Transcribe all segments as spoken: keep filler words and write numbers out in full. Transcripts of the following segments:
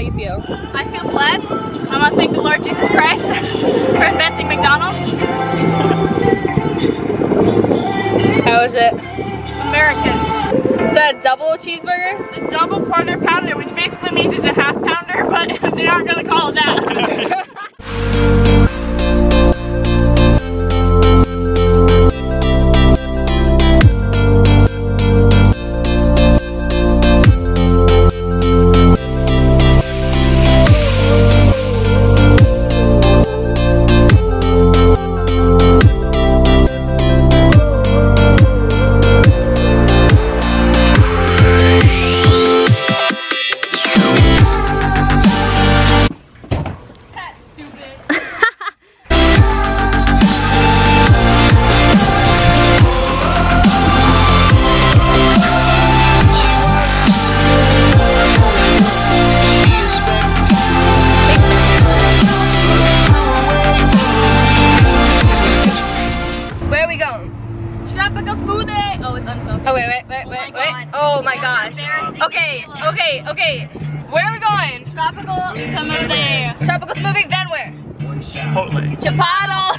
How you feel? I feel blessed. I want to thank the Lord Jesus Christ for inventing McDonald's. How is it? American. Is that a double cheeseburger? It's a double quarter pounder, which basically means it's a half pounder, but they aren't going to call it that. Tropical smoothie! Oh, it's unfocused. Oh, wait, wait, wait, oh wait, wait. Oh my gosh. Okay, okay, okay. Where are we going? Tropical smoothie. Tropical smoothie, then where? Chipotle. Chipotle!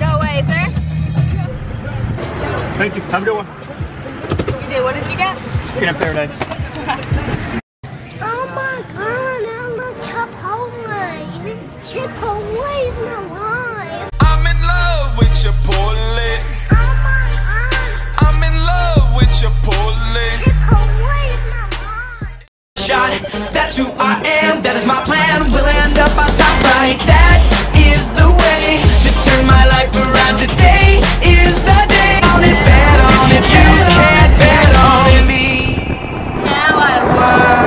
No way, sir. Thank you. Have a good one. You did. What did you get? Peanut paradise. Oh my god, I love Chipotle. Chipotle is my love. Chipotle. I'm in love with Chipotle. Shot, that's who I am, that is my plan. We'll end up on top, right? That is the way to turn my life around. Today is the day. On it, bet on it. You can't bet on me. Now I want to.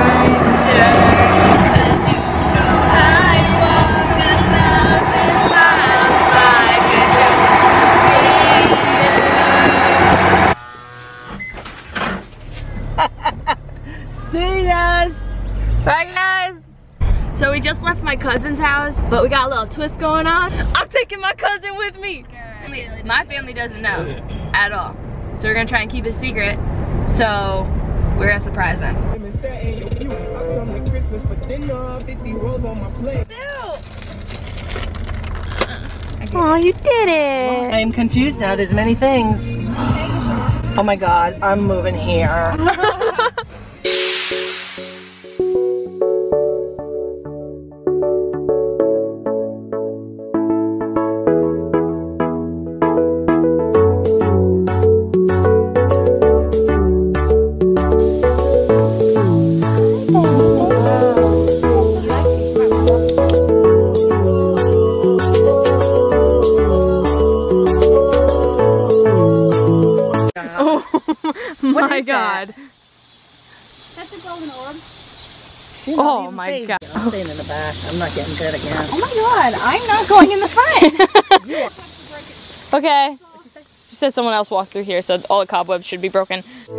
So we just left my cousin's house, but we got a little twist going on. I'm taking my cousin with me. My family doesn't know at all. So we're gonna try and keep it secret. So we're gonna surprise them. Oh, you did it. I am confused now, there's many things. Oh my God, I'm moving here. My God. That? That's a golden orb. Oh my God. I'm staying in the back. I'm not getting good again. Oh my God. I'm not going in the front. Yeah. Okay. She said someone else walked through here, so all the cobwebs should be broken. I know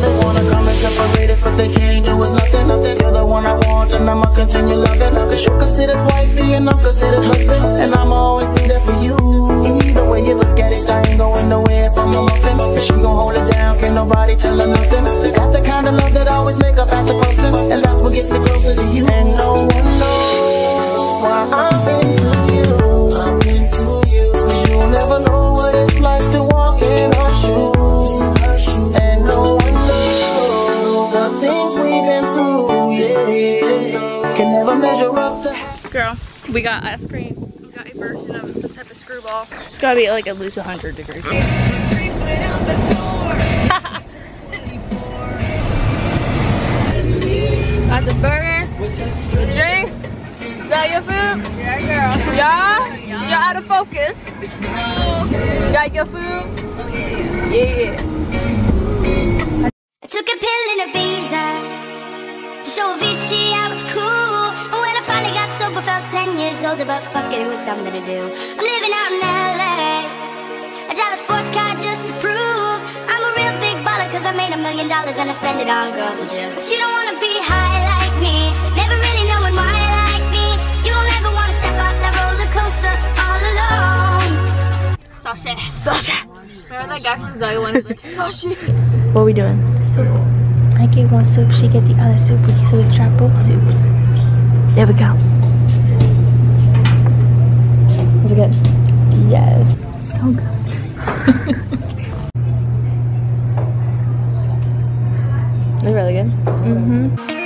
they want to come and separate us, but they can't. There was nothing, nothing. You're the one I want, and I'm going to continue loving. I'm considered wifey, and I'm considered husband, and I'm always be there for you. Either way you look at it, I ain't going nowhere from a muffin. Cause she gon' hold it down, can't nobody tell her nothing. They got the kind of love that I always make up after person, and that's what gets me closer to you. And no one knows why I'm into you. I'm into you. You'll never know what it's like to walk in her shoes. And no one knows the things we've been through. Yeah, can never measure up to. Girl, we got ice cream. A version of some type of screwball. It's gotta be at like at least one hundred degrees. Got the burger, the drinks, is that your food? Yeah, girl. Yeah? You're out of focus. You got your food? Yeah. I took a pill in Ibiza to show Avicii I was cool. Finally got sober, felt ten years older, but fuck it, it was something to do. I'm living out in L A. I drive a sports car just to prove I'm a real big baller, cause I made a million dollars and I spend it on girls and shoes. But you don't wanna be high like me, never really knowing why you like me. You don't ever wanna step off that roller coaster all alone. Sasha, Sasha. Remember that guy from Zoe one? He's like, sushi. What are we doing? Soup. I get one soup, she get the other soup. So we try both soups. There we go. Is it good? Yes. So good. It's really good. Mm-hmm.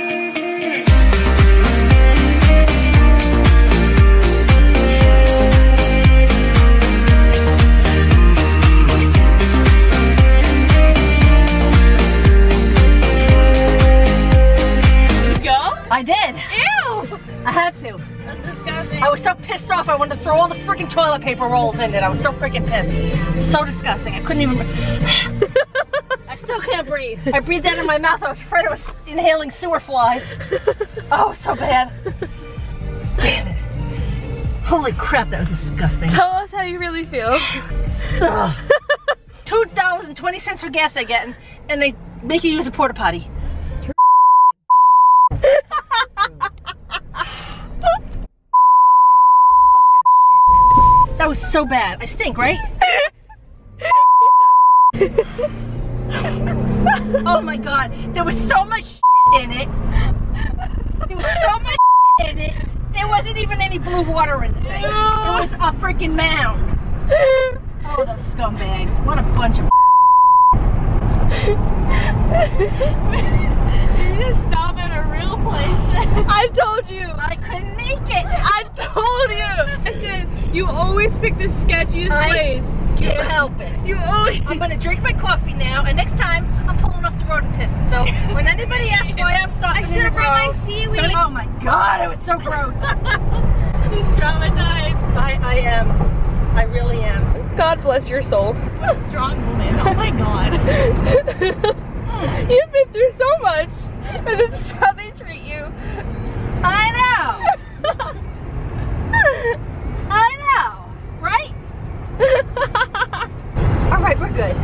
I did. Ew! I had to. That's disgusting. I was so pissed off I wanted to throw all the freaking toilet paper rolls in it. I was so freaking pissed. It's so disgusting. I couldn't even... I still can't breathe. I breathed that in my mouth. I was afraid I was inhaling sewer flies. Oh, so bad. Damn it. Holy crap, that was disgusting. Tell us how you really feel. two dollars and twenty cents for gas they get, and they make you use a porta potty. That was so bad. I stink, right? Oh my god, there was so much shit in it. There was so much shit in it. There wasn't even any blue water in the thing. It was a freaking mound. Oh, those scumbags. What a bunch of You're just stop at a real place. I told you. I couldn't make it. I told you. I said, you always pick the sketchiest I place. Can't help it. You always. I'm gonna drink my coffee now, and next time I'm pulling off the road and pissing. So when anybody asks why I'm stopping, I should have brought my seaweed. Oh my god, it was so gross. She's traumatized. I, I am. I really am. God bless your soul. What a strong woman. Oh my god. You've been through so much, and this is how they treat you. I know. I know, right? Alright, we're good.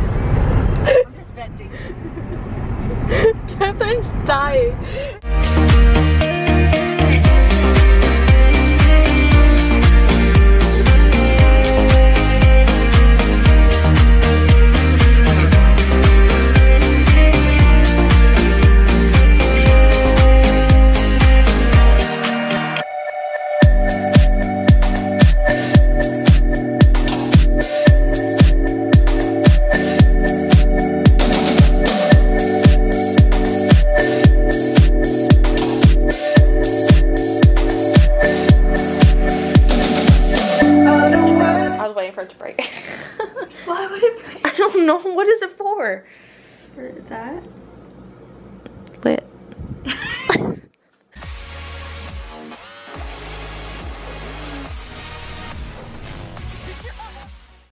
I'm just venting. Catherine's dying. What is it for? For that? Lit.